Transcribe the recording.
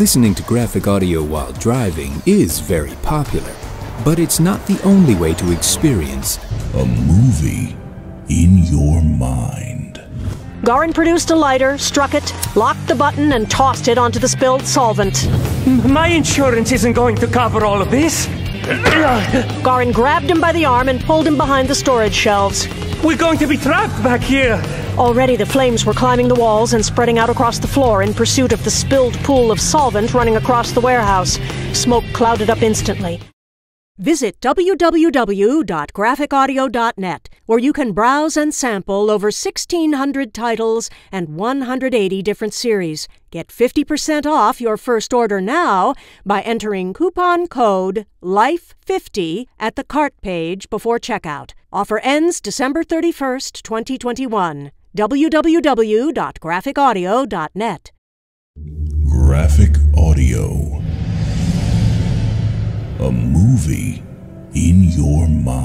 Listening to graphic audio while driving is very popular, but it's not the only way to experience a movie in your mind. Garin produced a lighter, struck it, locked the button, and tossed it onto the spilled solvent. My insurance isn't going to cover all of this. Garin grabbed him by the arm and pulled him behind the storage shelves. We're going to be trapped back here. Already the flames were climbing the walls and spreading out across the floor in pursuit of the spilled pool of solvent running across the warehouse. Smoke clouded up instantly. Visit www.graphicaudio.net, where you can browse and sample over 1,600 titles and 180 different series. Get 50% off your first order now by entering coupon code LIFE50 at the cart page before checkout. Offer ends December 31st, 2021. www.graphicaudio.net. Graphic Audio. A movie in your mind.